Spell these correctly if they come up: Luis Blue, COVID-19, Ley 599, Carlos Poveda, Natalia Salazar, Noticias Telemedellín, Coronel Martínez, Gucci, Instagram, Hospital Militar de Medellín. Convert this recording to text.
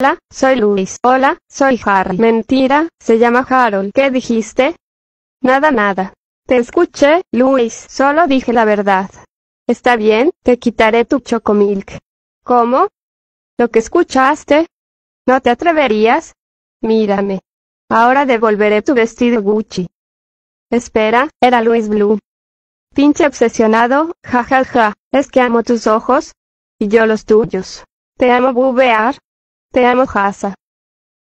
Hola, soy Luis. Hola, soy Harry. Mentira, se llama Harold. ¿Qué dijiste? Nada. Te escuché, Luis. Solo dije la verdad. Está bien, te quitaré tu chocomilk. ¿Cómo? ¿Lo que escuchaste? ¿No te atreverías? Mírame. Ahora devolveré tu vestido Gucci. Espera, era Luis Blue. Pinche obsesionado, jajaja. Es que amo tus ojos. Y yo los tuyos. Te amo, Bubear. Te amo, Hasa.